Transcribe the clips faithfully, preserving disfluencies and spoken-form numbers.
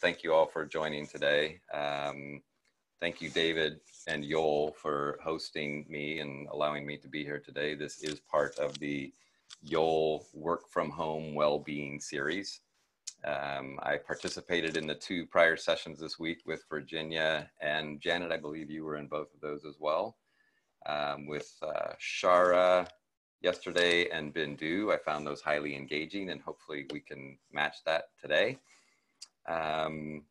thank you all for joining today. Um, thank you, David and Yoel, for hosting me and allowing me to be here today. This is part of the Yoel Work From Home Wellbeing Series. Um, I participated in the two prior sessions this week with Virginia and Janet. I believe you were in both of those as well. Um, with uh, Shara yesterday and Bindu, I found those highly engaging, and hopefully we can match that today. Um,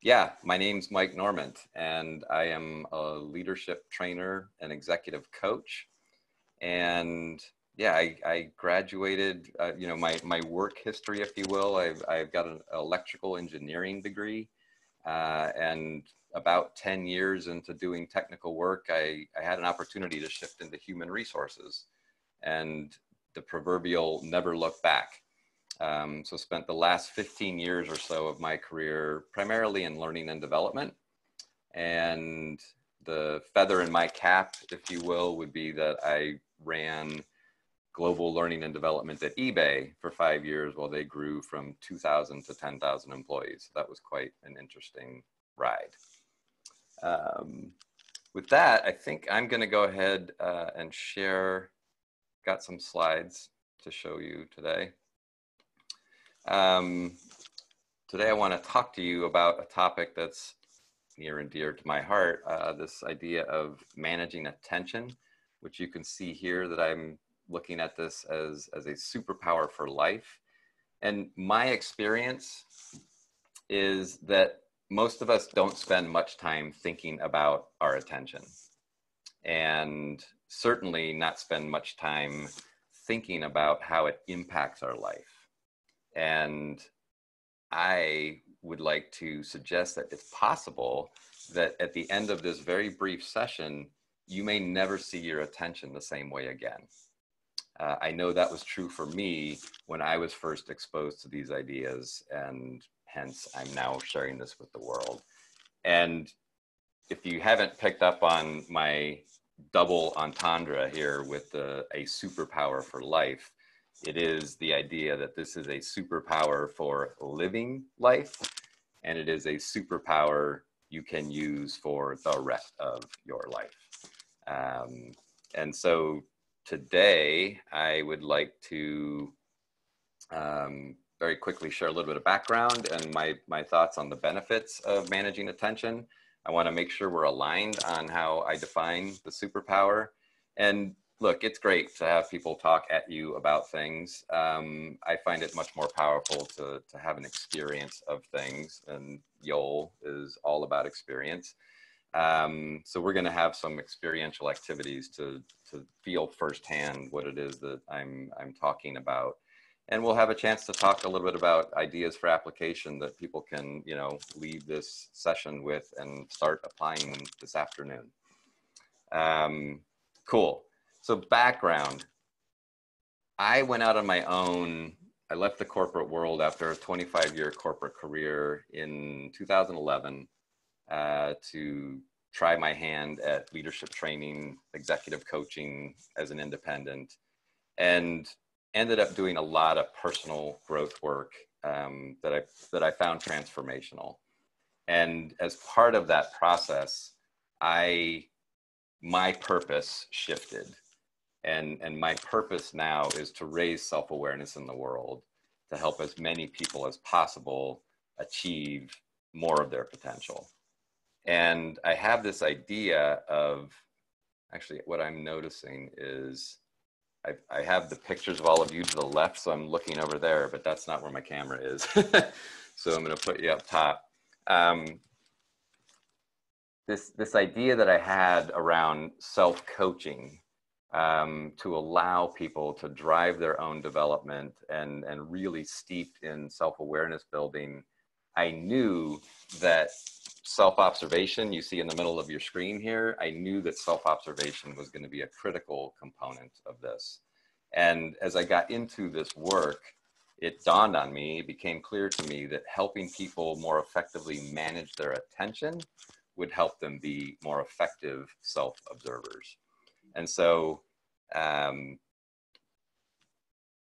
yeah, my name's Mike Normant, and I am a leadership trainer and executive coach. And yeah, I, I graduated, uh, you know, my, my work history, if you will. I've, I've got an electrical engineering degree, uh, and about ten years into doing technical work, I, I had an opportunity to shift into human resources and the proverbial never look back. Um, so spent the last fifteen years or so of my career primarily in learning and development. And the feather in my cap, if you will, would be that I ran global learning and development at eBay for five years while they grew from two thousand to ten thousand employees. That was quite an interesting ride. Um, with that, I think I'm going to go ahead uh, and share, got some slides to show you today. Um, today I want to talk to you about a topic that's near and dear to my heart, uh, this idea of managing attention, which you can see here that I'm looking at this as, as a superpower for life. And my experience is that most of us don't spend much time thinking about our attention, and certainly not spend much time thinking about how it impacts our life. And I would like to suggest that it's possible that at the end of this very brief session, you may never see your attention the same way again. Uh, I know that was true for me when I was first exposed to these ideas, and hence I'm now sharing this with the world. And if you haven't picked up on my double entendre here with the, a superpower for life, it is the idea that this is a superpower for living life, and it is a superpower you can use for the rest of your life. Um, and so today I would like to um, very quickly share a little bit of background and my, my thoughts on the benefits of managing attention. I want to make sure we're aligned on how I define the superpower. And look, it's great to have people talk at you about things. Um, I find it much more powerful to, to have an experience of things, and Yoel is all about experience. Um, so we're going to have some experiential activities to, to feel firsthand what it is that I'm, I'm talking about. And we'll have a chance to talk a little bit about ideas for application that people can, you know, leave this session with and start applying them this afternoon. Um, cool. So background. I went out on my own. I left the corporate world after a twenty-five year corporate career in two thousand eleven uh, to try my hand at leadership training, executive coaching as an independent, and ended up doing a lot of personal growth work um, that I that I found transformational. And as part of that process, I my purpose shifted, and and my purpose now is to raise self-awareness in the world to help as many people as possible achieve more of their potential. And I have this idea of, actually what I'm noticing is I, I have the pictures of all of you to the left, so I'm looking over there, but that's not where my camera is. So I'm going to put you up top. Um, this, this idea that I had around self-coaching um, to allow people to drive their own development and, and really steeped in self-awareness building, I knew that self-observation, you see in the middle of your screen here, I knew that self-observation was going to be a critical component of this. And as I got into this work, it dawned on me, it became clear to me that helping people more effectively manage their attention would help them be more effective self-observers. And so um,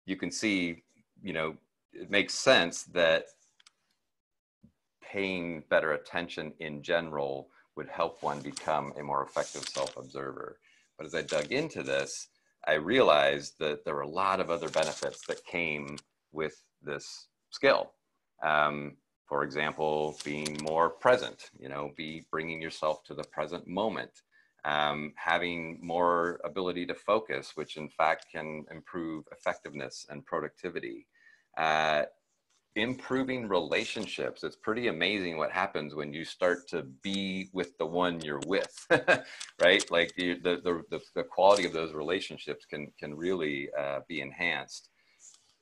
you can see, you know, it makes sense that paying better attention in general would help one become a more effective self-observer. But as I dug into this, I realized that there were a lot of other benefits that came with this skill. Um, for example, being more present, you know, be bringing yourself to the present moment, um, having more ability to focus, which in fact can improve effectiveness and productivity. Uh, improving relationships. It's pretty amazing what happens when you start to be with the one you're with, right? Like the, the, the, the quality of those relationships can, can really uh, be enhanced.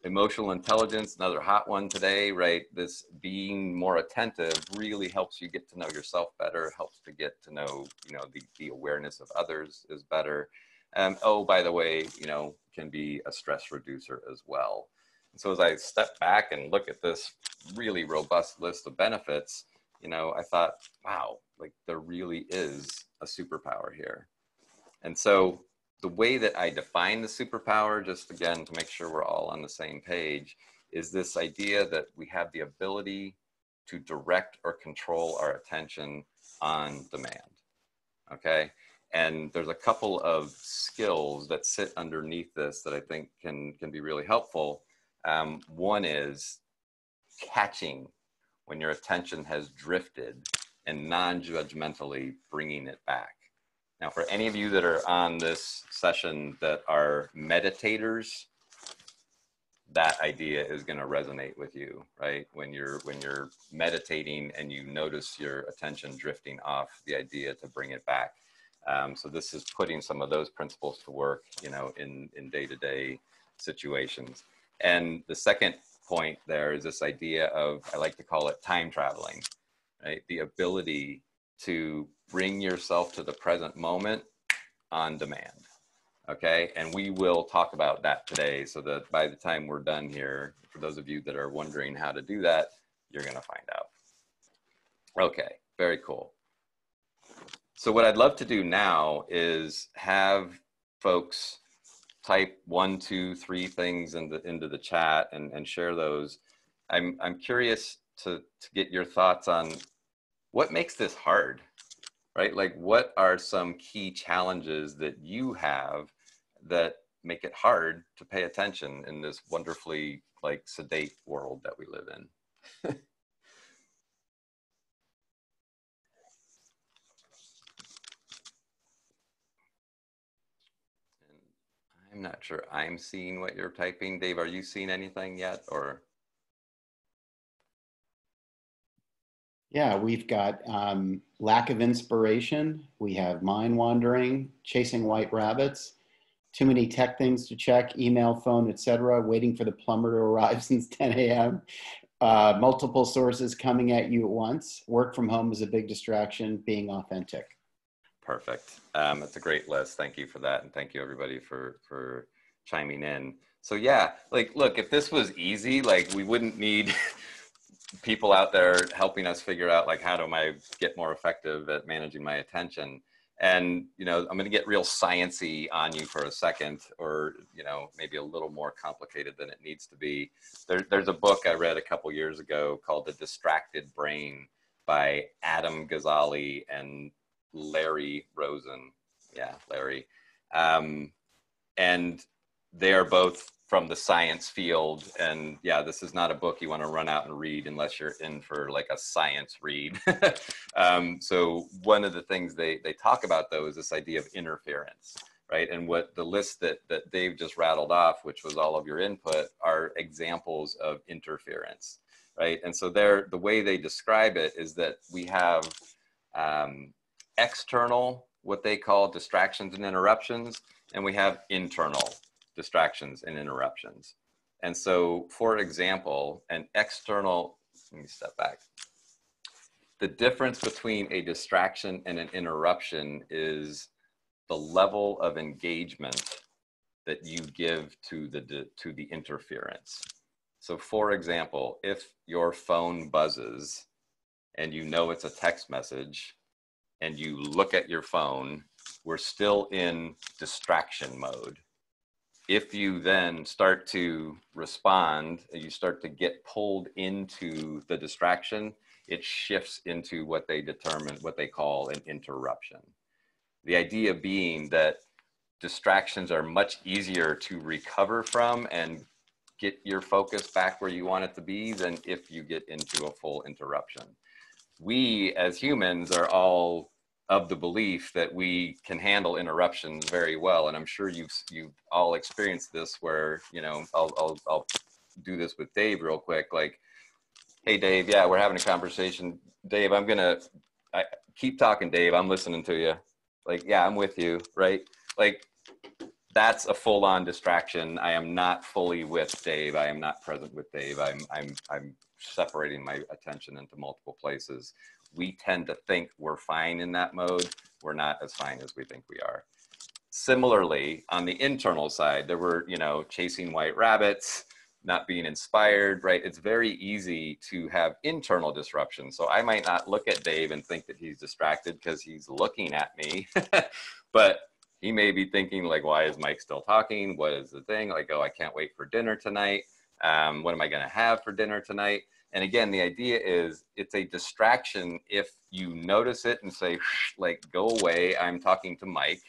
Emotional intelligence, another hot one today, right? This being more attentive really helps you get to know yourself better, helps to get to know, you know, the, the awareness of others is better. Um, oh, by the way, you know, can be a stress reducer as well. So as I step back and look at this really robust list of benefits, you know, I thought, wow, like there really is a superpower here. And so the way that I define the superpower, just again, to make sure we're all on the same page, is this idea that we have the ability to direct or control our attention on demand, okay? And there's a couple of skills that sit underneath this that I think can, can be really helpful. Um, one is catching when your attention has drifted and non-judgmentally bringing it back. Now, for any of you that are on this session that are meditators, that idea is going to resonate with you, right? When you're, when you're meditating and you notice your attention drifting off, the idea to bring it back. Um, so this is putting some of those principles to work, you know, in, in day-to-day situations. And the second point there is this idea of, I like to call it time traveling, right? The ability to bring yourself to the present moment on demand, okay? And we will talk about that today so that by the time we're done here, for those of you that are wondering how to do that, you're gonna find out. Okay, very cool. So what I'd love to do now is have folks type one, two, three things in the, into the chat and, and share those. I'm, I'm curious to, to get your thoughts on what makes this hard, right? Like what are some key challenges that you have that make it hard to pay attention in this wonderfully like sedate world that we live in? I'm not sure I'm seeing what you're typing. Dave, are you seeing anything yet or? Yeah, we've got um, lack of inspiration. We have mind wandering, chasing white rabbits, too many tech things to check, email, phone, et cetera, waiting for the plumber to arrive since ten A M, uh, multiple sources coming at you at once. Work from home is a big distraction, being authentic. Perfect. Um, it's a great list. Thank you for that. And thank you everybody for, for chiming in. So yeah, like, look, if this was easy, like we wouldn't need people out there helping us figure out like, how do I get more effective at managing my attention? And, you know, I'm going to get real sciencey on you for a second, or, you know, maybe a little more complicated than it needs to be. There, there's a book I read a couple years ago called The Distracted Brain by Adam Ghazali and Larry Rosen, yeah, Larry. Um, and they are both from the science field. And yeah, this is not a book you want to run out and read unless you're in for like a science read. um, so one of the things they, they talk about though is this idea of interference, right? And what the list that, that Dave just rattled off, which was all of your input, are examples of interference, right? And so they're, the way they describe it is that we have, um, external, what they call distractions and interruptions, and we have internal distractions and interruptions. And so, for example, an external, let me step back. The difference between a distraction and an interruption is the level of engagement that you give to the, to the interference. So for example, if your phone buzzes and you know it's a text message, and you look at your phone, we're still in distraction mode. If you then start to respond, you start to get pulled into the distraction, it shifts into what they determine, what they call an interruption. The idea being that distractions are much easier to recover from and get your focus back where you want it to be than if you get into a full interruption. We as humans are all of the belief that we can handle interruptions very well. And I'm sure you've, you've all experienced this where, you know, I'll, I'll, I'll do this with Dave real quick. Like, hey Dave, yeah, we're having a conversation. Dave, I'm gonna, I, keep talking Dave, I'm listening to you. Like, yeah, I'm with you, right? Like, that's a full-on distraction. I am not fully with Dave. I am not present with Dave. I'm, I'm, I'm separating my attention into multiple places. We tend to think we're fine in that mode. We're not as fine as we think we are. Similarly, on the internal side, there were, you know, chasing white rabbits, not being inspired, right? It's very easy to have internal disruption. So I might not look at Dave and think that he's distracted because he's looking at me, but he may be thinking like, why is Mike still talking? What is the thing? Like, oh, I can't wait for dinner tonight. Um, what am I gonna have for dinner tonight? And again, the idea is it's a distraction if you notice it and say, like, go away, I'm talking to Mike.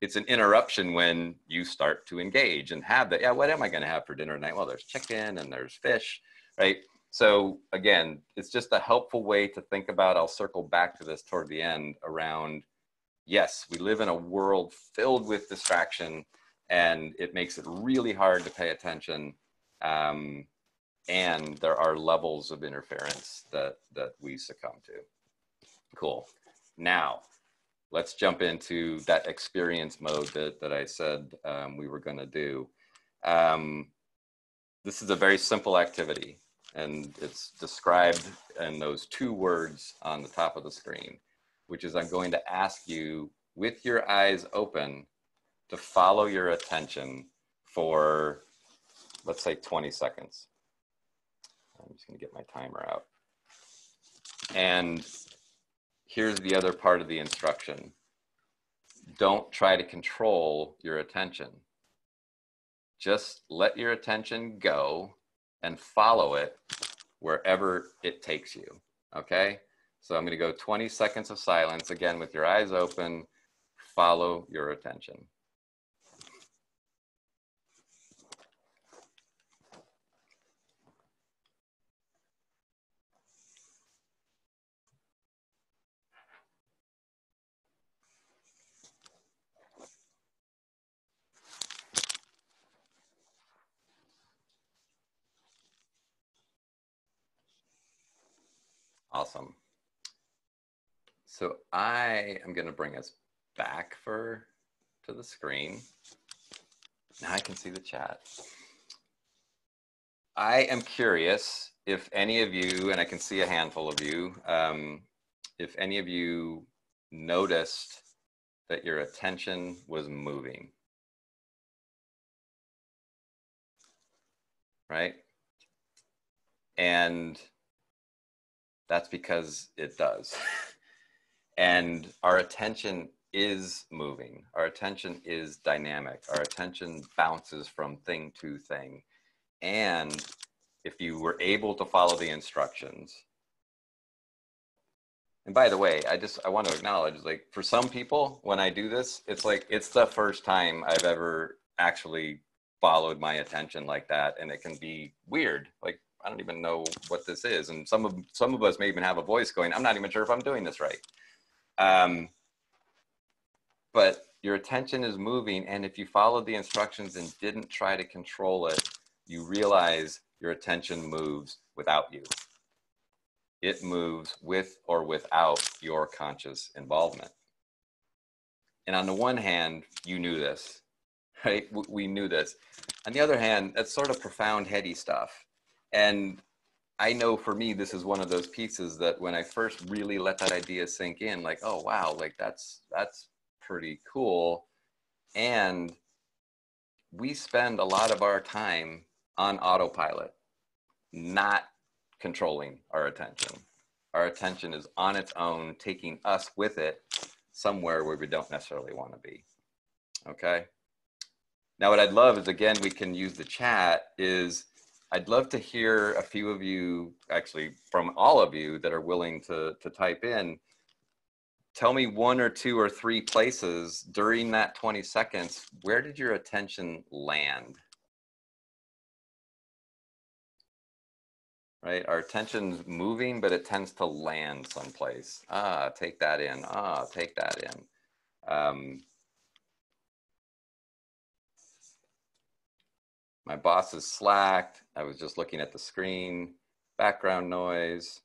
It's an interruption when you start to engage and have that. Yeah, what am I gonna have for dinner tonight? Well, there's chicken and there's fish, right? So again, it's just a helpful way to think about, I'll circle back to this toward the end around, yes, we live in a world filled with distraction and it makes it really hard to pay attention. Um, and there are levels of interference that, that we succumb to. Cool. Now, let's jump into that experience mode that, that I said um, we were going to do. Um, this is a very simple activity, and it's described in those two words on the top of the screen, which is I'm going to ask you, with your eyes open, to follow your attention for, let's say, twenty seconds. I'm just going to get my timer out. And here's the other part of the instruction. Don't try to control your attention. Just let your attention go and follow it wherever it takes you, okay? So I'm gonna go twenty seconds of silence, again, with your eyes open, follow your attention. Awesome. So I am going to bring us back for to the screen. Now I can see the chat. I am curious if any of you, and I can see a handful of you, um, if any of you noticed that your attention was moving. Right? And that's because it does. And our attention is moving. Our attention is dynamic. Our attention bounces from thing to thing. And if you were able to follow the instructions, and by the way, I just, I want to acknowledge, like, for some people, when I do this, it's like, it's the first time I've ever actually followed my attention like that. And it can be weird. Like, I don't even know what this is. And some of, some of us may even have a voice going, I'm not even sure if I'm doing this right. Um, but your attention is moving. And if you followed the instructions and didn't try to control it, you realize your attention moves without you. It moves with or without your conscious involvement. And on the one hand, you knew this, right? We knew this. On the other hand, that's sort of profound, heady stuff. And I know for me, this is one of those pieces that when I first really let that idea sink in, like, oh, wow, like that's, that's pretty cool. And we spend a lot of our time on autopilot, not controlling our attention. Our attention is on its own, taking us with it somewhere where we don't necessarily want to be, okay? Now, what I'd love is, again, we can use the chat is, I'd love to hear a few of you, actually from all of you that are willing to, to type in, tell me one or two or three places during that twenty seconds, where did your attention land? Right, our attention's moving, but it tends to land someplace. Ah, take that in, ah, take that in. Um, My boss is slacked. I was just looking at the screen. Background noise.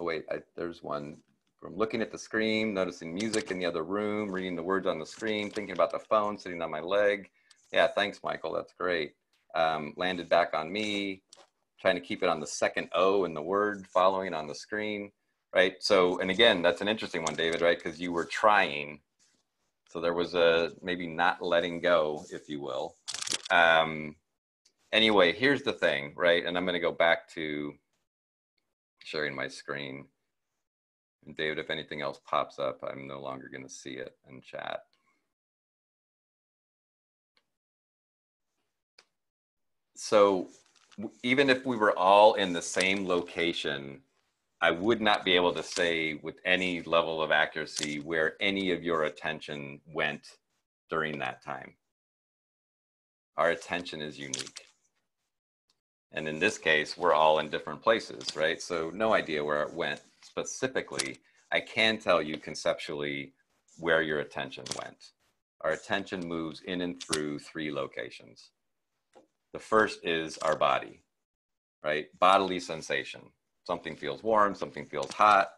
Oh wait, I, there's one. From looking at the screen, noticing music in the other room, reading the words on the screen, thinking about the phone, sitting on my leg. Yeah, thanks, Michael, that's great. Um, landed back on me, trying to keep it on the second O in the word following on the screen, right? So, and again, that's an interesting one, David, right? Because you were trying. So there was a maybe not letting go, if you will. Um, anyway, here's the thing, right? And I'm going to go back to sharing my screen. And David, if anything else pops up, I'm no longer going to see it in chat. So even if we were all in the same location, I would not be able to say with any level of accuracy where any of your attention went during that time. Our attention is unique. And in this case, we're all in different places, right? So no idea where it went specifically. I can tell you conceptually where your attention went. Our attention moves in and through three locations. The first is our body, right? Bodily sensation. Something feels warm, something feels hot.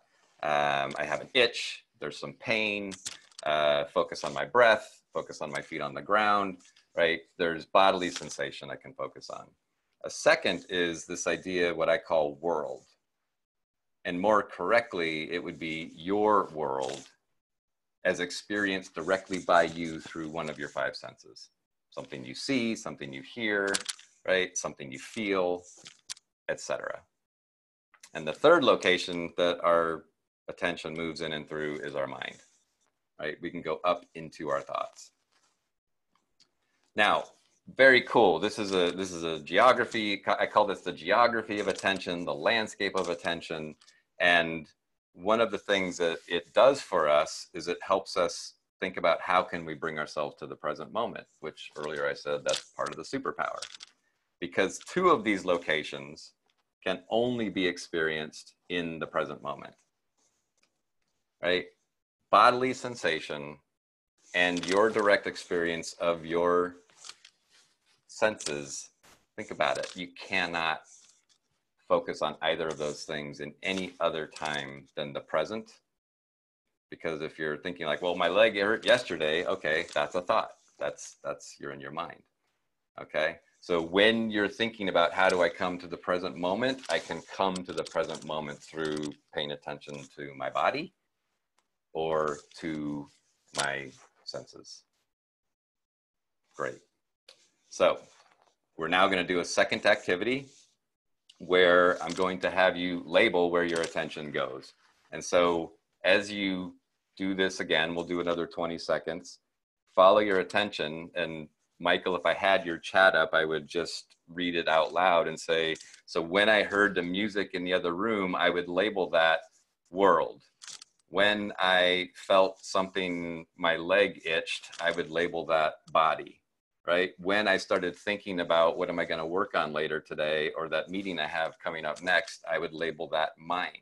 Um, I have an itch, there's some pain. Uh, focus on my breath, focus on my feet on the ground. Right? There's bodily sensation I can focus on. A second is this idea, what I call world. And more correctly, it would be your world as experienced directly by you through one of your five senses. Something you see, something you hear, right? Something you feel, et cetera. And the third location that our attention moves in and through is our mind, right? We can go up into our thoughts. Now, very cool. This is a this is a geography. I call this the geography of attention, the landscape of attention. And one of the things that it does for us is it helps us think about how can we bring ourselves to the present moment, which earlier I said that's part of the superpower. Because two of these locations can only be experienced in the present moment, right? Bodily sensation and your direct experience of your senses, think about it. You cannot focus on either of those things in any other time than the present. Because if you're thinking like, well, my leg hurt yesterday, okay, that's a thought. That's, that's, you're in your mind, okay? So when you're thinking about how do I come to the present moment, I can come to the present moment through paying attention to my body or to my senses. Great. So we're now going to do a second activity where I'm going to have you label where your attention goes. And so as you do this again, we'll do another twenty seconds, follow your attention. And Michael, if I had your chat up, I would just read it out loud and say, so when I heard the music in the other room, I would label that world. When I felt something, my leg itched, I would label that body, right? When I started thinking about what am I going to work on later today or that meeting I have coming up next, I would label that mind.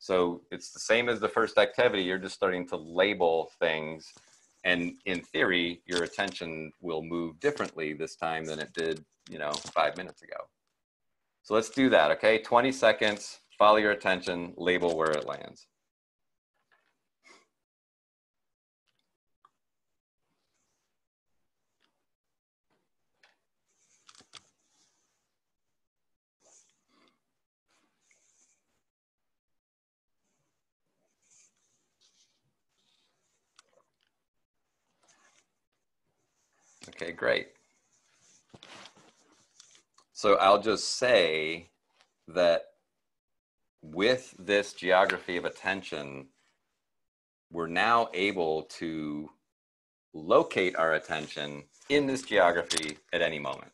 So it's the same as the first activity. You're just starting to label things. And in theory, your attention will move differently this time than it did, you know, five minutes ago. So let's do that, okay? twenty seconds, follow your attention, label where it lands. Okay, great. So I'll just say that with this geography of attention, we're now able to locate our attention in this geography at any moment.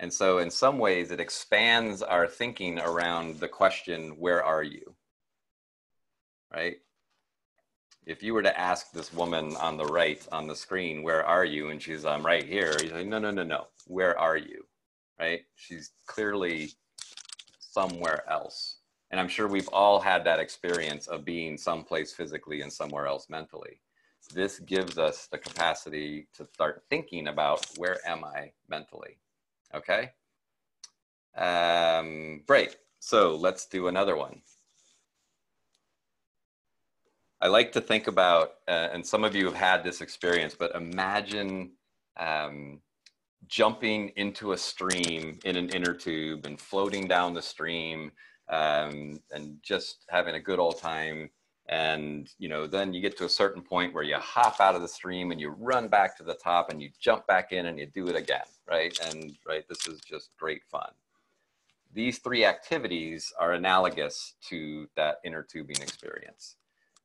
And so in some ways it expands our thinking around the question, where are you? Right? If you were to ask this woman on the right on the screen, where are you? And she's, I'm right here. You're like, no, no, no, no. Where are you? Right? She's clearly somewhere else. And I'm sure we've all had that experience of being someplace physically and somewhere else mentally. This gives us the capacity to start thinking about, where am I mentally? Okay. Um, great. So let's do another one. I like to think about, uh, and some of you have had this experience, but imagine um, jumping into a stream in an inner tube and floating down the stream um, and just having a good old time. And, you know, then you get to a certain point where you hop out of the stream and you run back to the top and you jump back in and you do it again, right? And, right, this is just great fun. These three activities are analogous to that inner tubing experience.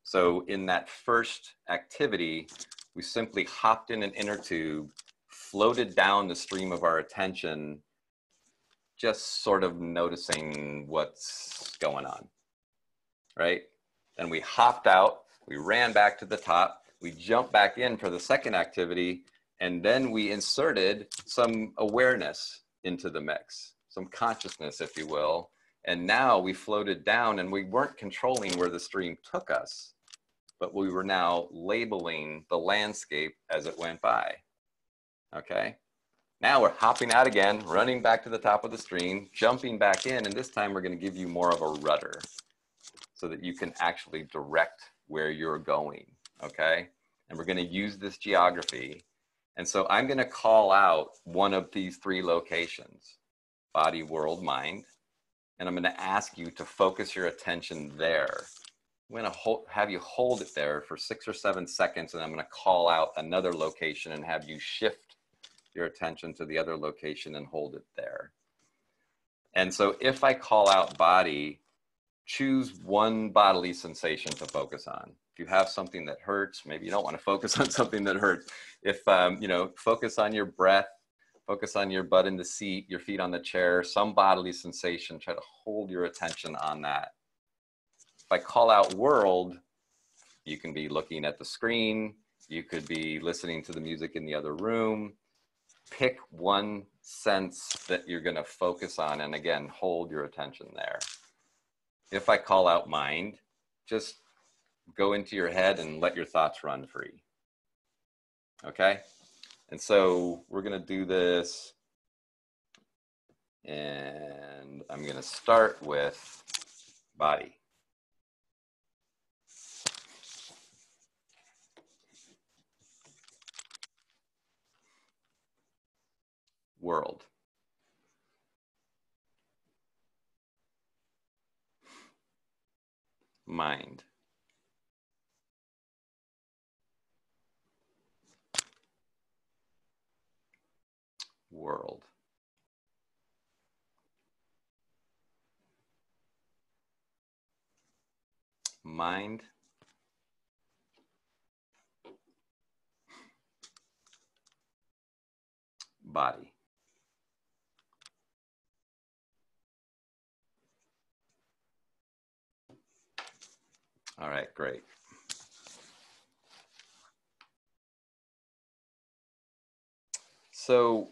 So in that first activity, we simply hopped in an inner tube, floated down the stream of our attention, just sort of noticing what's going on, right? Then we hopped out, we ran back to the top, we jumped back in for the second activity, and then we inserted some awareness into the mix, some consciousness, if you will. And now we floated down and we weren't controlling where the stream took us, but we were now labeling the landscape as it went by, okay? Now we're hopping out again, running back to the top of the stream, jumping back in, and this time we're gonna give you more of a rudder so that you can actually direct where you're going, okay? And we're gonna use this geography. And so I'm gonna call out one of these three locations, body, world, mind, and I'm gonna ask you to focus your attention there. I'm going to have you hold it there for six or seven seconds, and I'm going to call out another location and have you shift your attention to the other location and hold it there. And so if I call out body, choose one bodily sensation to focus on. If you have something that hurts, maybe you don't want to focus on something that hurts. If, um, you know, focus on your breath, focus on your butt in the seat, your feet on the chair, some bodily sensation, try to hold your attention on that. If I call out world, you can be looking at the screen, you could be listening to the music in the other room. Pick one sense that you're going to focus on, and again, hold your attention there. If I call out mind, just go into your head and let your thoughts run free. Okay? And so we're going to do this, and I'm going to start with body. World. Mind. World. Mind. Body. All right, great. So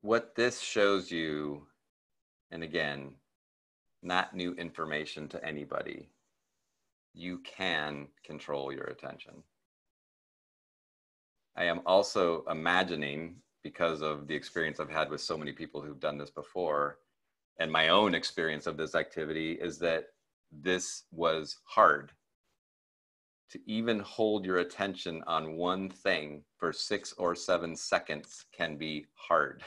what this shows you, and again, not new information to anybody, you can control your attention. I am also imagining, because of the experience I've had with so many people who've done this before, and my own experience of this activity, is that this was hard. To even hold your attention on one thing for six or seven seconds can be hard,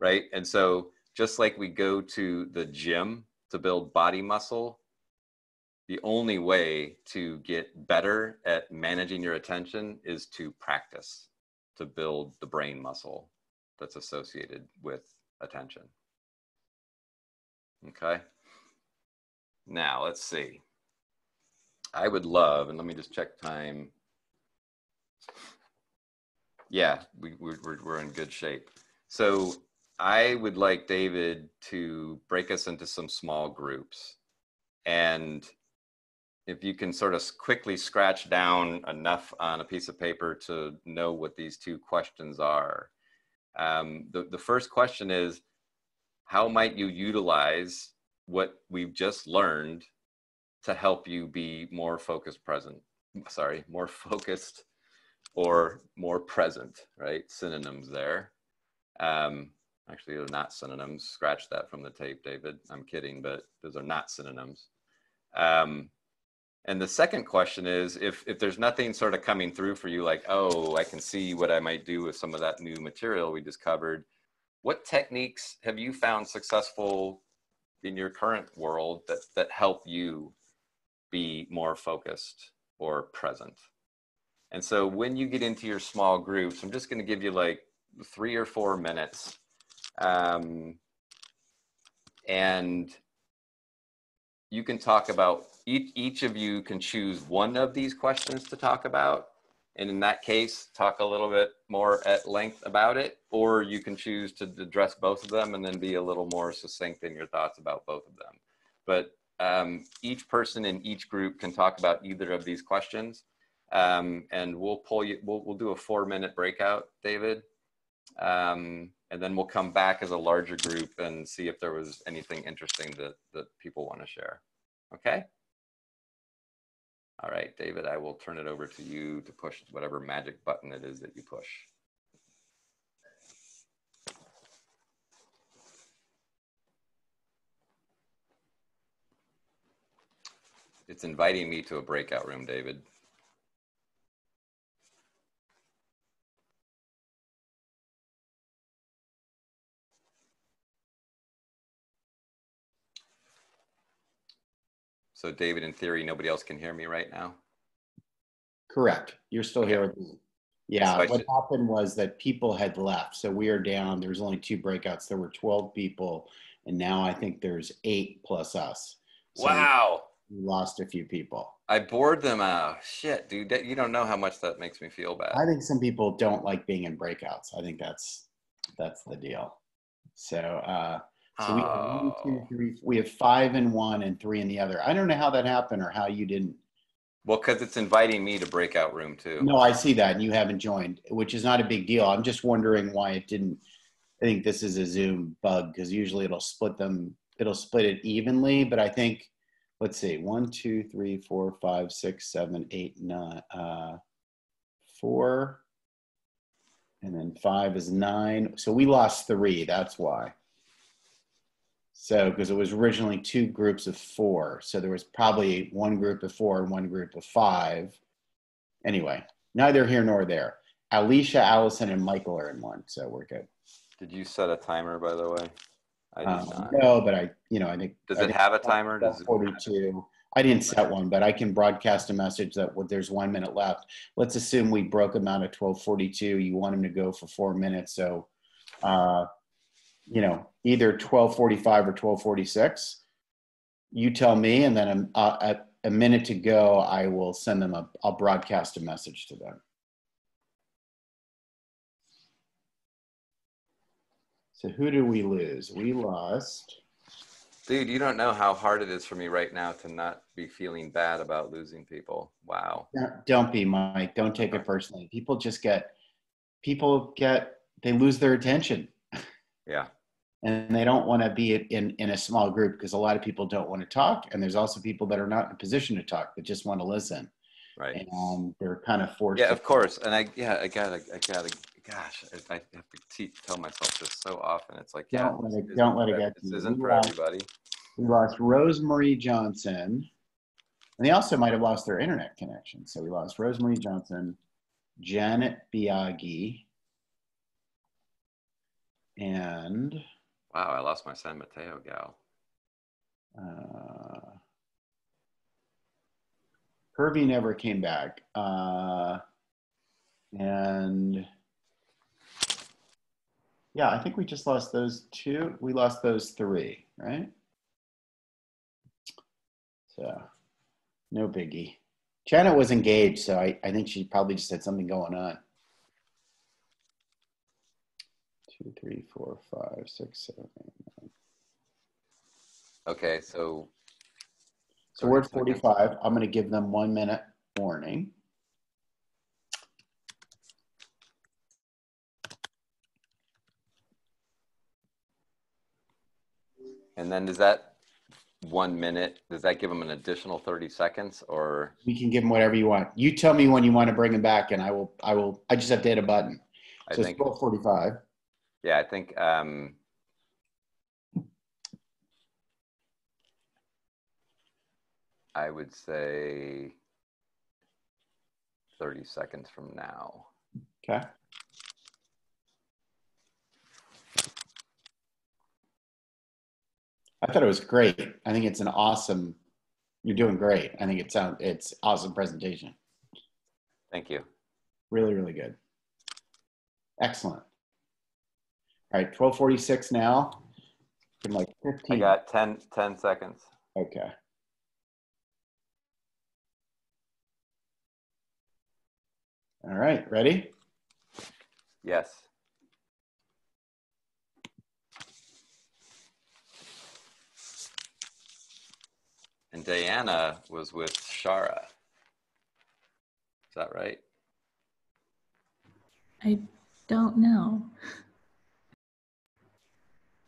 right? And so just like we go to the gym to build body muscle, the only way to get better at managing your attention is to practice, to build the brain muscle that's associated with attention. Okay, now let's see. I would love, and let me just check time. yeah, we, we're, we're in good shape. So I would like David to break us into some small groups. And if you can sort of quickly scratch down enough on a piece of paper to know what these two questions are. Um, the, the first question is, how might you utilize what we've just learned to help you be more focused present? Sorry, more focused or more present, right? Synonyms there. Um, actually, they're not synonyms. Scratch that from the tape, David. I'm kidding, but those are not synonyms. Um, and the second question is, if, if there's nothing sort of coming through for you, like, oh, I can see what I might do with some of that new material we just covered, what techniques have you found successful in your current world that, that help you be more focused or present? And so when you get into your small groups, I'm just going to give you like three or four minutes. Um, and you can talk about, each, each of you can choose one of these questions to talk about. And in that case, talk a little bit more at length about it, or you can choose to address both of them and then be a little more succinct in your thoughts about both of them. But um, each person in each group can talk about either of these questions. Um, and we'll pull you, we'll, we'll do a four minute breakout, David. Um, and then we'll come back as a larger group and see if there was anything interesting that, that people want to share. Okay? All right, David, I will turn it over to you to push whatever magic button it is that you push. It's inviting me to a breakout room, David. So David, in theory, nobody else can hear me right now? Correct. You're still okay. Here with me. Yeah, so what should... happened was that people had left. So we are down, there was only two breakouts. There were twelve people, and now I think there's eight plus us. So wow. We lost a few people. I bored them out. Shit, dude, that, you don't know how much that makes me feel bad. I think some people don't like being in breakouts. I think that's, that's the deal. So, uh, So we have, one, two, three, we have five in one and three in the other. I don't know how that happened or how you didn't. Well, because it's inviting me to breakout room too. No, I see that, and you haven't joined, which is not a big deal. I'm just wondering why it didn't. I think this is a Zoom bug because usually it'll split them. It'll split it evenly, but I think, let's see, one, two, three, four, five, six, seven, eight, nine, uh, four, and then five is nine. So we lost three. That's why. So, because it was originally two groups of four. So there was probably one group of four and one group of five. Anyway, neither here nor there. Alicia, Allison, and Michael are in one, so we're good. Did you set a timer, by the way? I did um, not. No, but I, you know, I think. Does I it have a timer? Does forty-two. It I didn't set one, but I can broadcast a message that there's one minute left. Let's assume we broke them out at twelve forty-two. You want them to go for four minutes, so. Uh, you know, either twelve forty-five or twelve forty-six, you tell me, and then a, a, a minute to go, I will send them a, I'll broadcast a message to them. So who do we lose? We lost. Dude, you don't know how hard it is for me right now to not be feeling bad about losing people. Wow. Don't be, Mike. Don't take it personally. People just get, people get, they lose their attention. Yeah. And they don't want to be in, in a small group because a lot of people don't want to talk. And there's also people that are not in a position to talk, but just want to listen. Right. And um, they're kind of forced. Yeah, of course. And I, yeah, I gotta, I gotta, gosh, I, I have to te tell myself this so often. It's like, yeah, don't let it, don't let it get to you. This isn't for everybody. We lost Rosemary Johnson. And they also might have lost their internet connection. So we lost Rosemary Johnson, Janet Biagi. And wow, I lost my San Mateo gal. Uh, Kirby never came back. Uh, and yeah, I think we just lost those two. We lost those three, right? So no biggie. Channa was engaged, so I, I think she probably just had something going on. two, three, four, five, six, seven, eight, nine. Okay, so. So we're at forty-five. I'm going to give them one minute warning. And then does that one minute, does that give them an additional thirty seconds or? We can give them whatever you want. You tell me when you want to bring them back and I will, I will, I just have to hit a button. So I think, it's forty-five. Yeah, I think. Um, I would say thirty seconds from now. Okay. I thought it was great. I think it's an awesome, you're doing great. I think it sound, it's awesome presentation. Thank you. Really, really good. Excellent. All right, twelve forty-six now. In like fifteen. I got ten, ten seconds. Okay. All right, ready? Yes. And Diana was with Shara. Is that right? I don't know.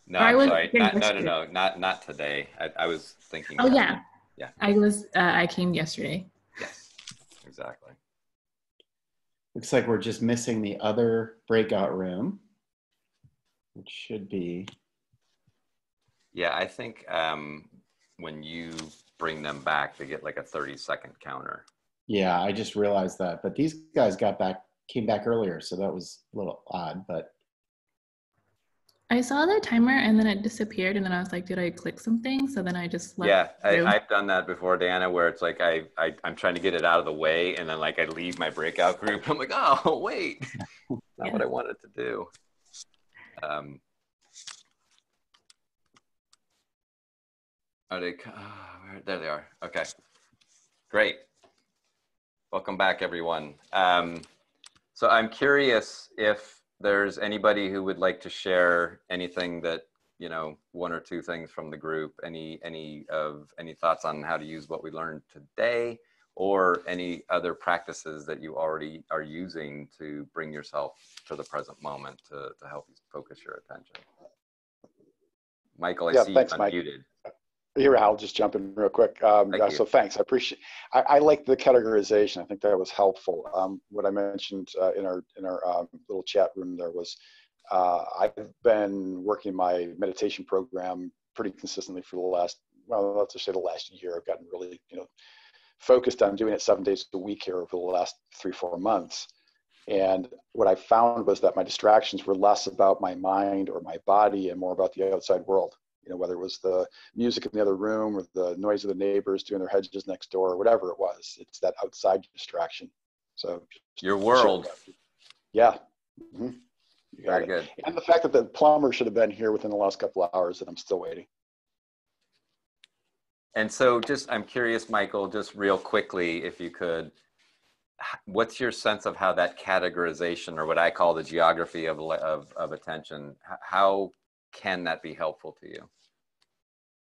No, I'm sorry. Not, no, no, no, not not today. I, I was thinking. Oh, that. yeah. Yeah. I was. Uh, I came yesterday. Yes, exactly. Looks like we're just missing the other breakout room, which should be. Yeah, I think um, when you bring them back, they get like a thirty second counter. Yeah, I just realized that. But these guys got back, came back earlier, so that was a little odd, but. I saw the timer and then it disappeared and then I was like, did I click something? So then I just left. Yeah, I, I've done that before, Diana, where it's like, I, I, I'm trying to get it out of the way and then like I leave my breakout group. I'm like, oh, wait, not yeah. what I wanted to do. Um, are they, oh, there they are. Okay, great. Welcome back, everyone. Um, so I'm curious if there's anybody who would like to share anything that, you know, one or two things from the group, any any of any thoughts on how to use what we learned today or any other practices that you already are using to bring yourself to the present moment to, to help you focus your attention. Michael, I yeah, see thanks, you unmuted. Mike. Here, I'll just jump in real quick. Um, Thank uh, so thanks, I appreciate, I, I like the categorization. I think that was helpful. Um, what I mentioned uh, in our, in our um, little chat room there was, uh, I've been working my meditation program pretty consistently for the last, well, let's just say the last year. I've gotten really, you know, focused on doing it seven days a week here over the last three, four months. And what I found was that my distractions were less about my mind or my body and more about the outside world. You know, whether it was the music in the other room or the noise of the neighbors doing their hedges next door or whatever it was, it's that outside distraction. So your world. Yeah. Mm-hmm. You got Very it. good. And the fact that the plumber should have been here within the last couple of hours and I'm still waiting. And so just, I'm curious, Michael, just real quickly, if you could, what's your sense of how that categorization or what I call the geography of, of, of attention, how can that be helpful to you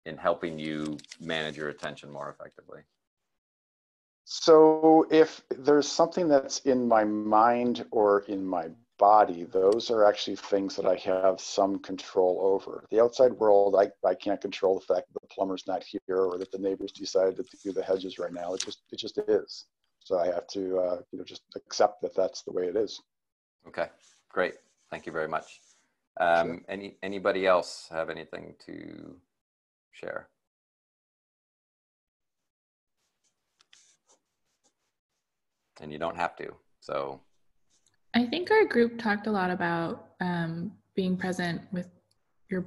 in helping you manage your attention more effectively? So if there's something that's in my mind or in my body, those are actually things that I have some control over. The outside world, I, I can't control the fact that the plumber's not here or that the neighbors decided to do the hedges right now. It just, it just is. So I have to uh, you know, just accept that that's the way it is. Okay, great. Thank you very much. Um, any, anybody else have anything to share? And you don't have to, so. I think our group talked a lot about um, being present with your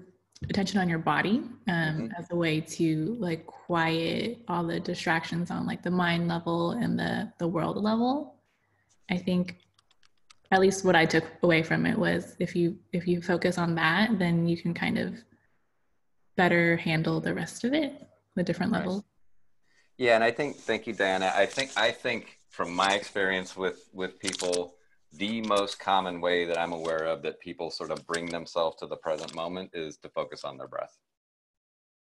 attention on your body um, mm-hmm. as a way to like quiet all the distractions on like the mind level and the, the world level. I think at least what I took away from it was if you if you focus on that, then you can kind of better handle the rest of it, the different nice. levels. Yeah, and I think, thank you, Diana. I think I think from my experience with with people, the most common way that I'm aware of that people sort of bring themselves to the present moment is to focus on their breath,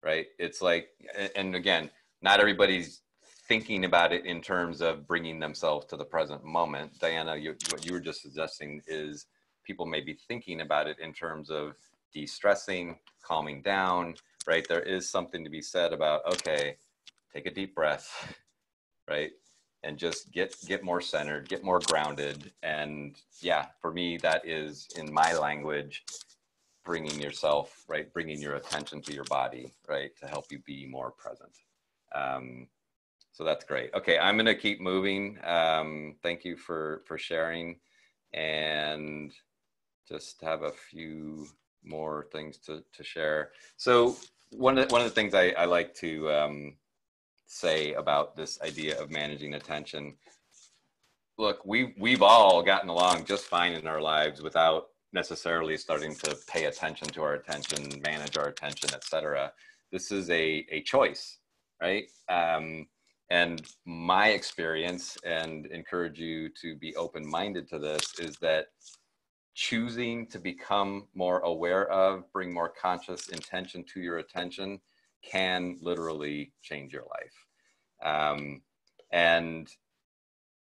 right? It's like, and again, not everybody's thinking about it in terms of bringing themselves to the present moment. Diana, you, what you were just suggesting is people may be thinking about it in terms of de-stressing, calming down, right? There is something to be said about, okay, take a deep breath, right? And just get get more centered, get more grounded. And yeah, for me, that is, in my language, bringing yourself, right? Bringing your attention to your body, right? To help you be more present. Um, so that's great. Okay, I'm gonna keep moving. Um, thank you for, for sharing. And just have a few more things to, to share. So one of the, one of the things I, I like to, um, say about this idea of managing attention. Look, we've, we've all gotten along just fine in our lives without necessarily starting to pay attention to our attention, manage our attention, et cetera. This is a, a choice, right? Um, and my experience, and encourage you to be open-minded to this, is that choosing to become more aware of, bring more conscious intention to your attention, can literally change your life. Um, and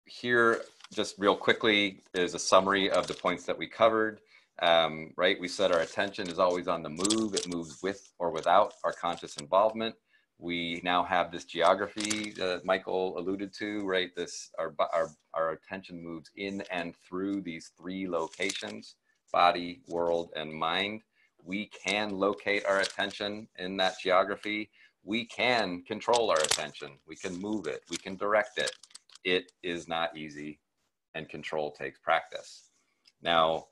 here, just real quickly, is a summary of the points that we covered, um, right? We said our attention is always on the move. It moves with or without our conscious involvement. We now have this geography that Michael alluded to, right? This, our, our, our attention moves in and through these three locations, body, world, and mind. We can locate our attention in that geography. We can control our attention. We can move it. We can direct it. It is not easy, and control takes practice. Now,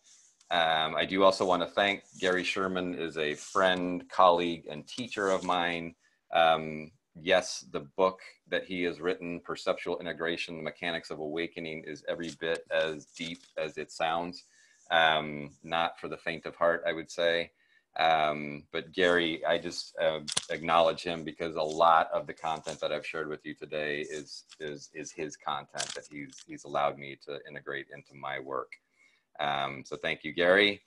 um, I do also want to thank Gary Sherman, is a friend, colleague, and teacher of mine. Um, yes, the book that he has written, Perceptual Integration, The Mechanics of Awakening, is every bit as deep as it sounds. Um, not for the faint of heart, I would say. Um, but Gary, I just uh, acknowledge him, because a lot of the content that I've shared with you today is, is, is his content that he's, he's allowed me to integrate into my work. Um, so thank you, Gary.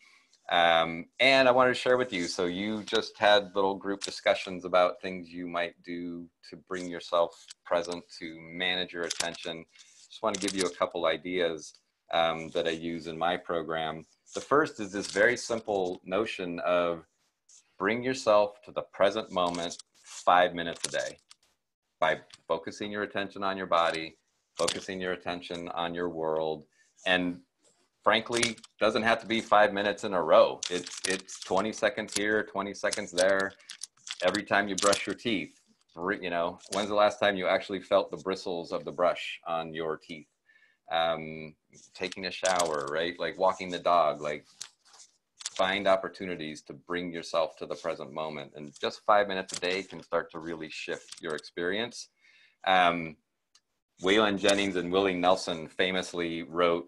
Um, and I wanted to share with you, so you just had little group discussions about things you might do to bring yourself present, to manage your attention. Just want to give you a couple ideas um, that I use in my program. The first is this very simple notion of bring yourself to the present moment five minutes a day by focusing your attention on your body, focusing your attention on your world. And frankly, doesn't have to be five minutes in a row. It's, it's twenty seconds here, twenty seconds there. Every time you brush your teeth, you know, when's the last time you actually felt the bristles of the brush on your teeth? Um, taking a shower, right? Like walking the dog, like find opportunities to bring yourself to the present moment. And just five minutes a day can start to really shift your experience. Um, Waylon Jennings and Willie Nelson famously wrote,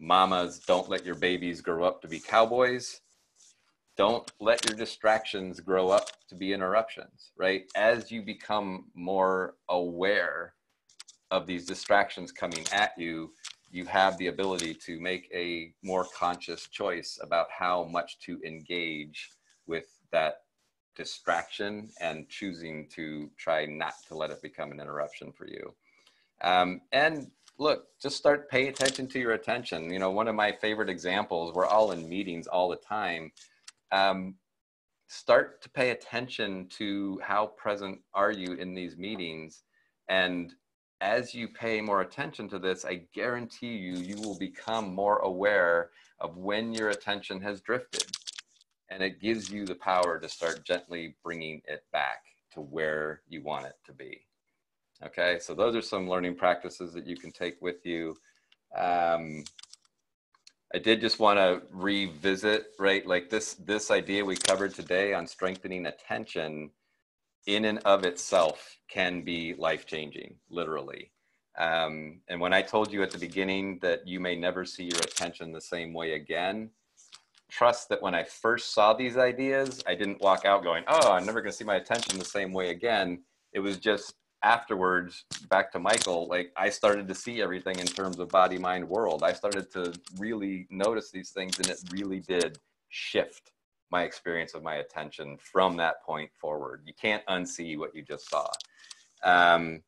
"Mamas, don't let your babies grow up to be cowboys. Don't let your distractions grow up to be interruptions," right? As you become more aware of these distractions coming at you, you have the ability to make a more conscious choice about how much to engage with that distraction, and choosing to try not to let it become an interruption for you. Um, and look, just start paying attention to your attention. You know, one of my favorite examples, we're all in meetings all the time. Um, start to pay attention to how present are you in these meetings. And as you pay more attention to this, I guarantee you, you will become more aware of when your attention has drifted. And it gives you the power to start gently bringing it back to where you want it to be. Okay, so those are some learning practices that you can take with you. Um, I did just want to revisit, right, like this, this idea we covered today on strengthening attention in and of itself can be life-changing, literally. Um, and when I told you at the beginning that you may never see your attention the same way again, trust that when I first saw these ideas, I didn't walk out going, oh, I'm never gonna see my attention the same way again. It was just, afterwards, back to Michael, like I started to see everything in terms of body, mind, world. I started to really notice these things, and it really did shift my experience of my attention from that point forward. You can't unsee what you just saw. Um,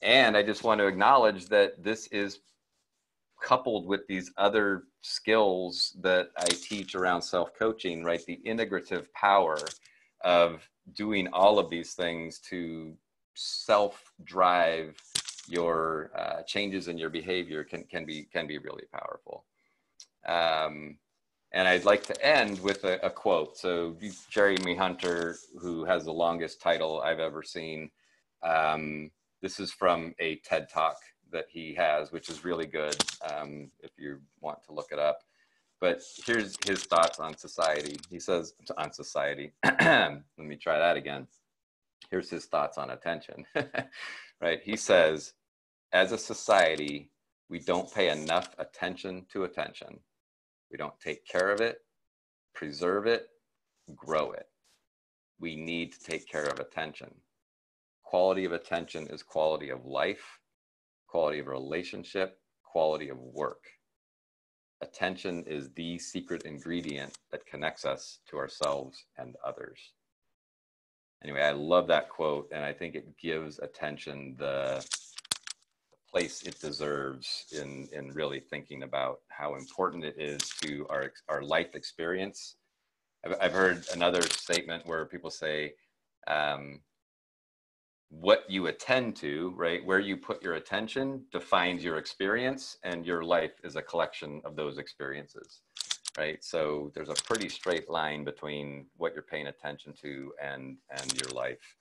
and I just want to acknowledge that this is coupled with these other skills that I teach around self-coaching, right? The integrative power of doing all of these things to self-drive your uh, changes in your behavior can, can be, can be really powerful. Um, and I'd like to end with a, a quote. So Jeremy Hunter, who has the longest title I've ever seen, um, this is from a TED Talk that he has, which is really good um, if you want to look it up. But here's his thoughts on society. He says, on society, let me try that again. Here's his thoughts on attention, right? He says, as a society, we don't pay enough attention to attention. We don't take care of it, preserve it, grow it. We need to take care of attention. Quality of attention is quality of life, quality of relationship, quality of work. Attention is the secret ingredient that connects us to ourselves and others. Anyway, I love that quote, and I think it gives attention the place it deserves in, in really thinking about how important it is to our, our life experience. I've, I've heard another statement where people say, um, what you attend to, right, where you put your attention defines your experience, and your life is a collection of those experiences. Right, so there's a pretty straight line between what you're paying attention to and and your life.